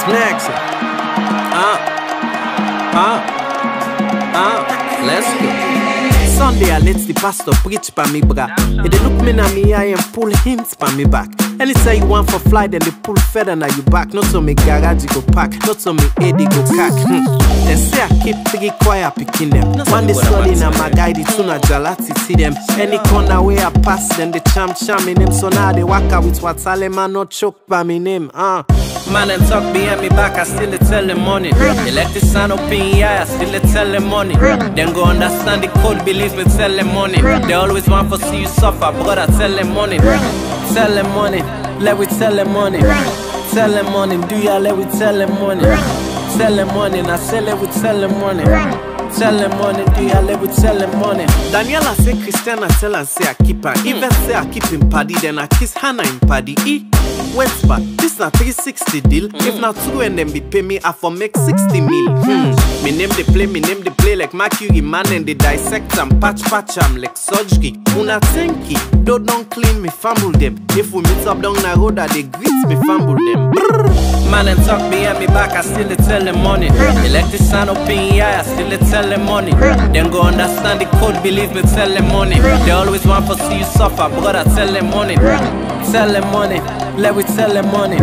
Snacks. Let's go. Sunday I let the pastor preach pa me bra. He dey look me na me eye and pull hints pa me back. Any say you want for fly, then they pull feather na you back. Not so me garage go pack, not so me head go cack. They say I keep three choir picking them. One day Sunday na my guy the tuna jalati see them. Any corner where I pass them, they cham in them. So now they walk out with Watsale man not choke by me name. Man and talk behind me back, I still tell them money. They let the sun up in the eye, I still tell them money. Then go understand the code, believe me, tell them money. They always want to see you suffer, brother, tell them money. Tell them money, let we tell them money. Tell them money, do ya let we tell them money. Tell them money, I say let we tell them money. Tell them money, do you let me tell them money? Daniela say Christiana tell her say I keep her. Even say I keep him paddy, then I kiss Hannah in paddy. West back, this na 360 deal. If na 2 and then be pay me, I for make 60 mil. Me name they play like Mercury man and they dissect and patch am like surgery. Una tanky, don't clean me, fumble them. If we meet up down the road, they greet me, fumble them. Man and talk behind me back, I still tell them money. They let the sun up in the eye, I still tell them money. Then go understand the code, believe me, tell them money. They always want to see you suffer, brother, tell them money. Tell them money, let we tell them money.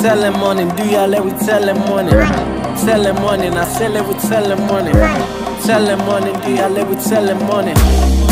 Tell them money, do ya let we tell them money. Tell them money, I say let we tell them money. Tell them money, do ya let we tell them money.